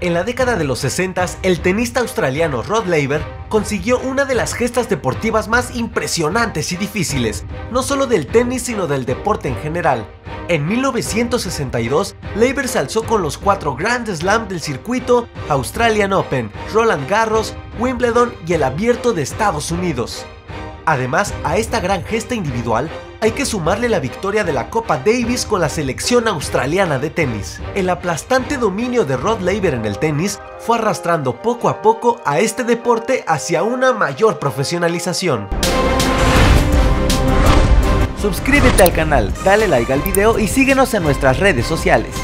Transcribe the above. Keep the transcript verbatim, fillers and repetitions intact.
En la década de los sesentas, el tenista australiano Rod Laver consiguió una de las gestas deportivas más impresionantes y difíciles, no solo del tenis sino del deporte en general. En mil novecientos sesenta y dos, Laver se alzó con los cuatro Grand Slam del circuito Australian Open, Roland Garros, Wimbledon y el Abierto de Estados Unidos. Además, a esta gran gesta individual, hay que sumarle la victoria de la Copa Davis con la selección australiana de tenis. El aplastante dominio de Rod Laver en el tenis fue arrastrando poco a poco a este deporte hacia una mayor profesionalización. Suscríbete al canal, dale like al video y síguenos en nuestras redes sociales.